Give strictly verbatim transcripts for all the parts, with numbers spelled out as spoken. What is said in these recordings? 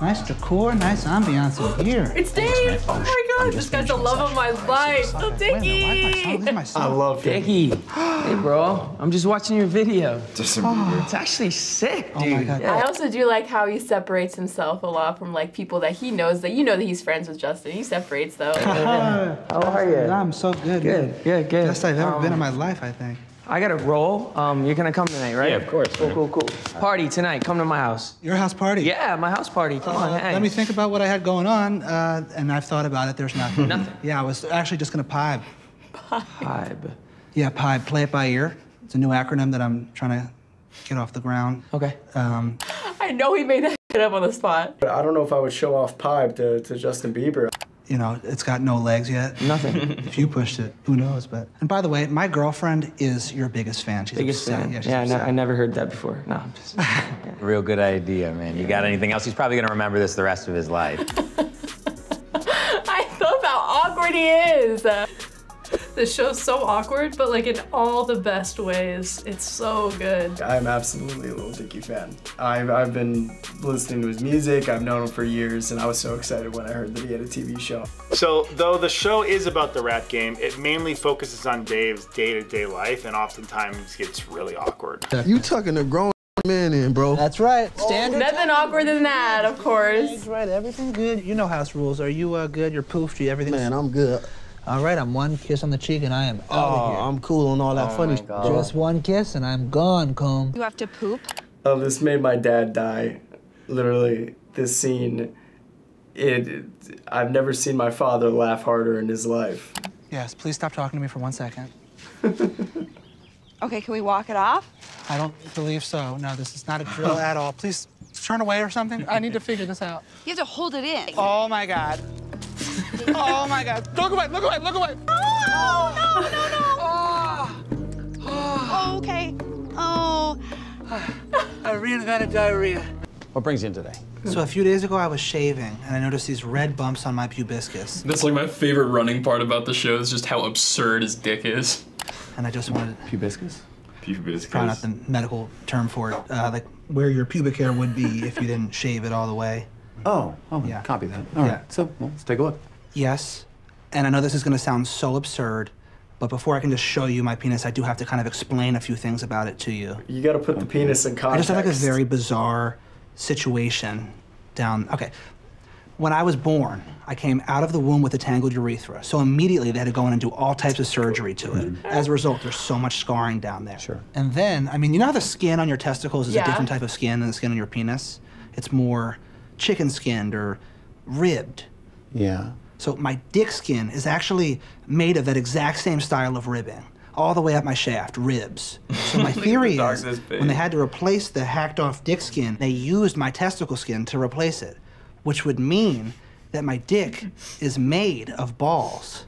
Nice decor, nice ambiance in here. It's Dave! Thanks, oh my God, this guy's the love of my life. Lil Dicky! I love Dicky. Hey, bro, I'm just watching your video. Justin Bieber. It's actually sick, dude. Oh my God. Yeah. I also do like how he separates himself a lot from like people that he knows that you know that he's friends with Justin. He separates though. How are you? I'm so good. Good, good, good. Best I've ever um, been in my life, I think. I got a roll. Um, you're gonna come tonight, right? Yeah, of course. Cool, cool, cool. Party tonight. Come to my house. Your house party? Yeah, my house party. Come uh, on, hang. Let me think about what I had going on, uh, and I've thought about it. There's nothing. Nothing. Yeah, I was actually just gonna Pibe. Pibe. Pibe. Yeah, Pibe. Play it by ear. It's a new acronym that I'm trying to get off the ground. Okay. Um, I know he made that shit up on the spot. But I don't know if I would show off Pibe to, to Justin Bieber. You know, it's got no legs yet. Nothing. If you pushed it, who knows? But and by the way, my girlfriend is your biggest fan. She's biggest upset. fan. Yeah, she's yeah upset. No, I never heard that before. No, I'm just yeah. Real good idea, man. You got anything else? He's probably gonna remember this the rest of his life. I love how awkward he is. This show's so awkward, but like in all the best ways. It's so good. I'm absolutely a Lil Dicky fan. I've, I've been listening to his music, I've known him for years, and I was so excited when I heard that he had a T V show. So though the show is about the rap game, it mainly focuses on Dave's day-to-day life and oftentimes gets really awkward. You tucking a grown man in, bro. That's right. Standard. Nothing awkward than that, of course. That's right, everything's good. You know house rules. Are you uh, good? You're poofed, you everything? Man, I'm good. All right, I'm one kiss on the cheek and I am oh, out of here. I'm cool on all that oh funny stuff. Just one kiss and I'm gone, Comb. You have to poop? Oh, this made my dad die. Literally, this scene, it, it, I've never seen my father laugh harder in his life. Yes, please stop talking to me for one second. Okay, can we walk it off? I don't believe so. No, this is not a drill at all. Please turn away or something. I need to figure this out. You have to hold it in. Oh my God. Oh my God! Look away! Look away! Look away! Oh no! No! No! Oh. Oh, okay. Oh. I reinvented diarrhea. What brings you in today? So a few days ago, I was shaving, and I noticed these red bumps on my pubiscus. That's like my favorite running part about the show is just how absurd his dick is. And I just wanted pubiscus. Pubiscus. Probably not the medical term for it. Uh, like where your pubic hair would be if you didn't shave it all the way. Oh. Oh. Yeah. Copy that. All yeah. right. So well, let's take a look. Yes, and I know this is going to sound so absurd, but before I can just show you my penis, I do have to kind of explain a few things about it to you. You got to put the penis in context. I just have like a very bizarre situation down. Okay, when I was born, I came out of the womb with a tangled urethra, so immediately they had to go in and do all types of surgery to it. Mm-hmm. As a result, there's so much scarring down there. Sure. And then, I mean, you know how the skin on your testicles is yeah. a different type of skin than the skin on your penis? It's more chicken-skinned or ribbed. Yeah. So my dick skin is actually made of that exact same style of ribbing, all the way up my shaft, ribs. So my theory the is, when they had to replace the hacked-off dick skin, they used my testicle skin to replace it, which would mean that my dick is made of balls.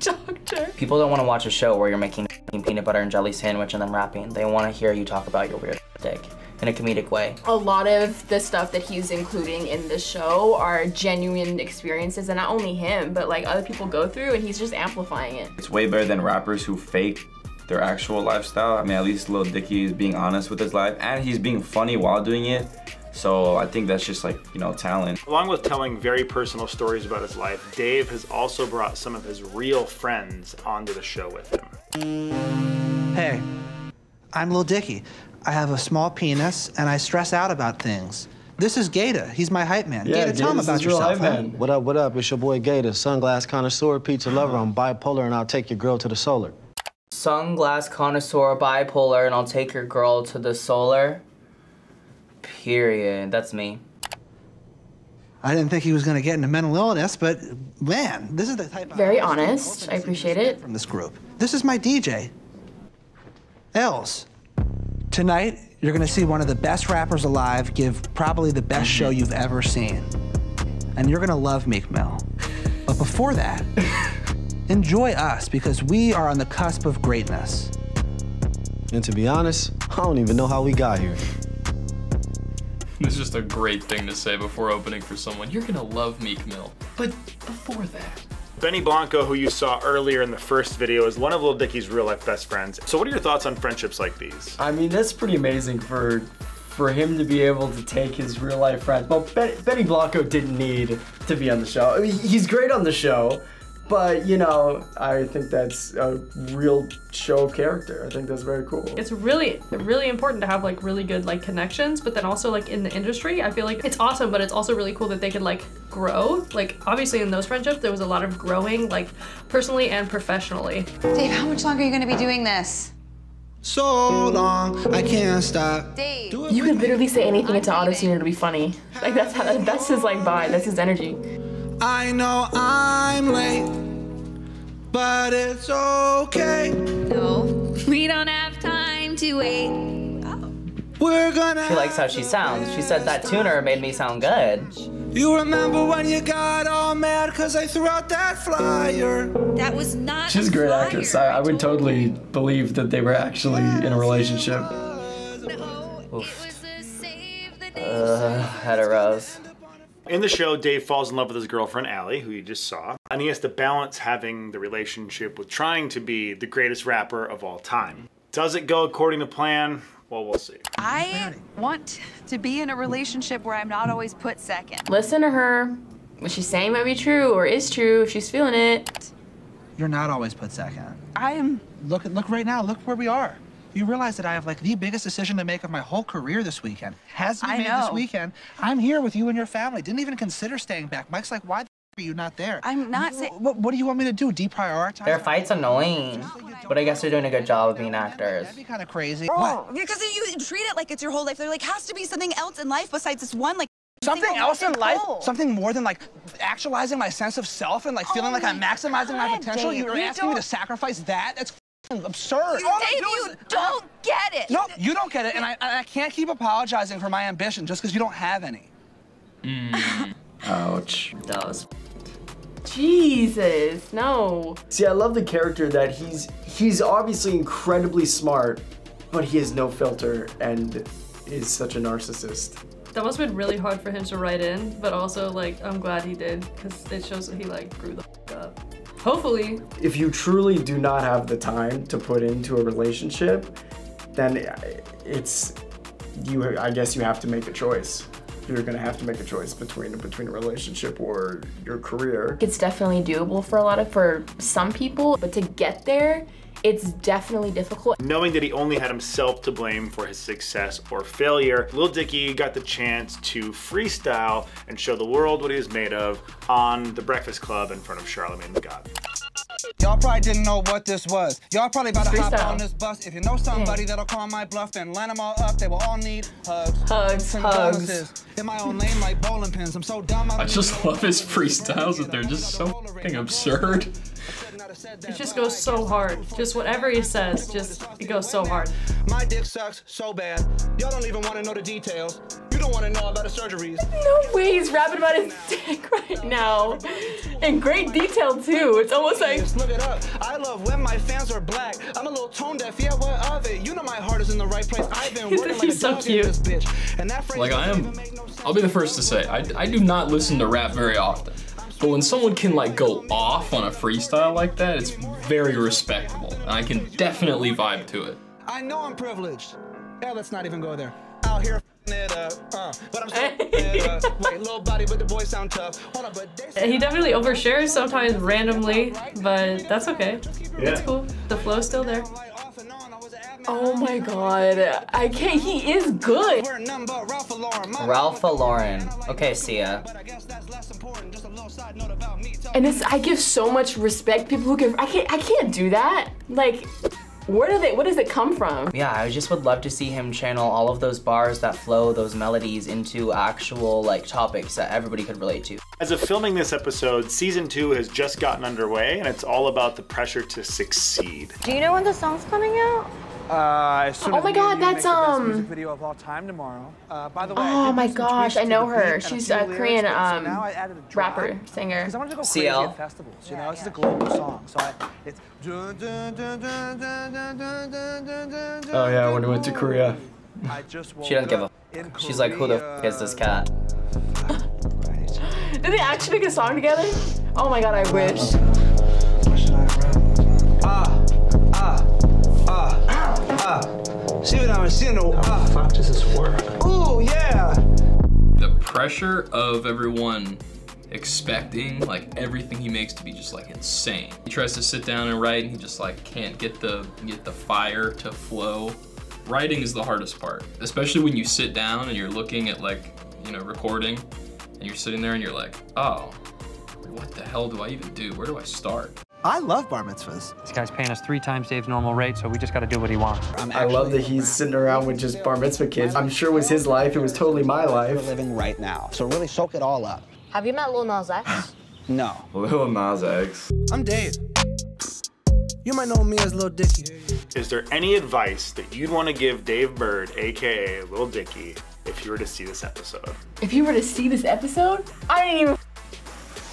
Doctor. People don't want to watch a show where you're making peanut butter and jelly sandwich and then rapping. They want to hear you talk about your weird dick. In a comedic way. A lot of the stuff that he's including in the show are genuine experiences, and not only him, but like other people go through, and he's just amplifying it. It's way better than rappers who fake their actual lifestyle. I mean, at least Lil Dicky is being honest with his life, and he's being funny while doing it. So I think that's just like, you know, talent. Along with telling very personal stories about his life, Dave has also brought some of his real friends onto the show with him. Hey, I'm Lil Dicky. I have a small penis, and I stress out about things. This is GaTa. He's my hype man. Yeah, GaTa, tell him about yourself. Huh? What up, what up? It's your boy GaTa, sunglass connoisseur, pizza lover. I'm bipolar, and I'll take your girl to the solar. Sunglass connoisseur, bipolar, and I'll take your girl to the solar. Period. That's me. I didn't think he was going to get into mental illness, but man, this is the type of... Very honest. I appreciate it. From this group. This is my D J, Els. Tonight, you're gonna see one of the best rappers alive give probably the best show you've ever seen. And you're gonna love Meek Mill. But before that, enjoy us, because we are on the cusp of greatness. And to be honest, I don't even know how we got here. It's just a great thing to say before opening for someone. You're gonna love Meek Mill. But before that, Benny Blanco, who you saw earlier in the first video, is one of Lil Dicky's real life best friends. So what are your thoughts on friendships like these? I mean, that's pretty amazing for for him to be able to take his real life friends. Well, Ben- Benny Blanco didn't need to be on the show. I mean, he's great on the show, but you know, I think that's a real show of character. I think that's very cool. It's really, really important to have like really good like connections, but then also like in the industry, I feel like it's awesome, but it's also really cool that they could like grow. Like obviously in those friendships, there was a lot of growing, like personally and professionally. Dave, how much longer are you gonna be doing this? So long, I can't stop. Dave. You could literally say anything into autotune to be funny. Like that's how, that's his like vibe, that's his energy. I know I'm late, but it's okay. No, we don't have time to wait. Oh. We're gonna. She likes how she sounds. She said that tuner made me sound good. You remember when you got all mad because I threw out that flyer? That was not. She's a great flyer. Actress. I, I would totally believe that they were actually in a relationship. No, it was a save the day. Uh, had a rose. In the show, Dave falls in love with his girlfriend, Allie, who you just saw, and he has to balance having the relationship with trying to be the greatest rapper of all time. Does it go according to plan? Well, we'll see. I want to be in a relationship where I'm not always put second. Listen to her. What she's saying might be true or is true if she's feeling it. You're not always put second. I am. Look, look right now. Look where we are. You realize that I have, like, the biggest decision to make of my whole career this weekend. Has been made this weekend. I'm here with you and your family. Didn't even consider staying back. Mike's like, why the f are you not there? I'm not saying... What, what do you want me to do? Deprioritize? Their fight's annoying. But I guess they're doing a good job of being actors. That'd be kind of crazy. Oh, what? Because you treat it like it's your whole life. There, like, has to be something else in life besides this one, like... Something else in life? Something more than, like, actualizing my sense of self and, like, feeling like I'm maximizing my potential? You're asking me to sacrifice that? That's absurd. Dave, you don't get it. No, you don't get it, and I, I can't keep apologizing for my ambition just because you don't have any. Mm. Ouch. That was... Jesus, no. See, I love the character that he's, he's obviously incredibly smart, but he has no filter and is such a narcissist. That must have been really hard for him to write in, but also, like, I'm glad he did, because it shows that he, like, grew the f*** up. Hopefully. If you truly do not have the time to put into a relationship, then it's, you, I guess you have to make a choice. You're gonna have to make a choice between, between a relationship or your career. It's definitely doable for a lot of, for some people, but to get there, it's definitely difficult. Knowing that he only had himself to blame for his success or failure, Lil Dicky got the chance to freestyle and show the world what he was made of on The Breakfast Club in front of Charlamagne Tha God. Y'all probably didn't know what this was. Y'all probably about to hop on this bus. If you know somebody that'll call my bluff, then line them all up. They will all need hugs. Hugs, hugs. In my own lane like bowling pins. I'm so dumb. I just love his freestyles, that they're just so fucking absurd. It just goes so hard. Just whatever he says, just, it goes so hard. My dick sucks so bad. Y'all don't even want to know the details. You don't want to know about the surgeries. No way he's rapping about his dick right now. In great detail too. It's almost like... Look it up. I love when my fans are black. I'm a little tone deaf. Yeah, what of it? You know my heart is in the right place. I've been working like a dog in this bitch. And that phrase doesn't make no sense. I'll be the first to say, I, I do not listen to rap very often. But when someone can like go off on a freestyle like that, it's very respectable. And I can definitely vibe to it. I know I'm privileged. Yeah, let's not even go there. Out here it up, uh, but I'm it up. Wait, little body, but the boys sound tough. Hold on, but they he definitely overshares sometimes randomly, but that's okay. Yeah. That's cool. The flow's still there. Oh my God, I can't, he is good. Ralph Lauren. Okay, see ya. And it's, I give so much respect people who give, I can't, I can't do that. Like, where do they, what does it come from? Yeah, I just would love to see him channel all of those bars that flow, those melodies into actual like topics that everybody could relate to. As of filming this episode, season two has just gotten underway and it's all about the pressure to succeed. Do you know when the song's coming out? Uh, oh my God, that's um. Video of all time tomorrow. Uh, by the way, oh my gosh, I know her. She's a, a Korean um so a rapper singer. I wanted to go C L. At festivals, you yeah, know, yeah. This is a global song, so I, it's. Oh yeah, when we went to Korea. I just she doesn't give a. F She's like, who the f is this cat? Did they actually make a song together? Oh my God, I wish. Ah, ah, ah. See what I'm seeing. How the fuck does this work? cool, yeah. The pressure of everyone expecting like everything he makes to be just like insane. He tries to sit down and write and he just like can't get the get the fire to flow. Writing is the hardest part, especially when you sit down and you're looking at like, you know, recording and you're sitting there and you're like, oh, what the hell do I even do? Where do I start? I love bar mitzvahs. This guy's paying us three times Dave's normal rate, so we just gotta do what he wants. I love that he's sitting around with just bar mitzvah kids. I'm sure it was his life, it was totally my life. We're living right now, so really soak it all up. Have you met Lil Nas X? No. Lil Nas X. I'm Dave. You might know me as Lil Dicky. Is there any advice that you'd want to give Dave Bird, A K A Lil Dicky, if you were to see this episode? If you were to see this episode? I didn't even,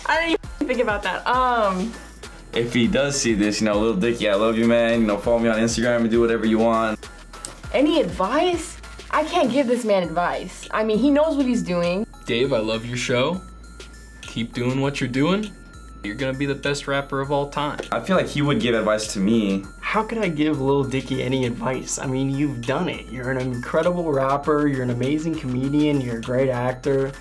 I didn't even think about that. Um. If he does see this, you know, Lil Dicky, I love you, man. You know, follow me on Instagram and do whatever you want. Any advice? I can't give this man advice. I mean, he knows what he's doing. Dave, I love your show. Keep doing what you're doing. You're gonna be the best rapper of all time. I feel like he would give advice to me. How could I give Lil Dicky any advice? I mean, you've done it. You're an incredible rapper. You're an amazing comedian. You're a great actor.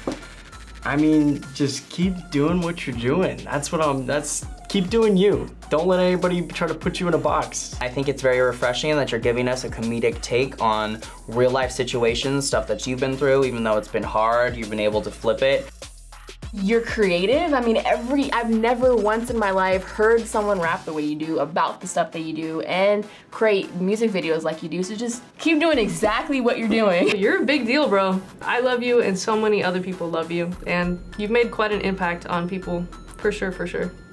I mean, just keep doing what you're doing. That's what I'm, that's, keep doing you. Don't let anybody try to put you in a box. I think it's very refreshing that you're giving us a comedic take on real life situations, stuff that you've been through, even though it's been hard, you've been able to flip it. You're creative. I mean, every, I've never once in my life heard someone rap the way you do, about the stuff that you do, and create music videos like you do, so just keep doing exactly what you're doing. You're a big deal, bro. I love you, and so many other people love you, and you've made quite an impact on people, for sure, for sure.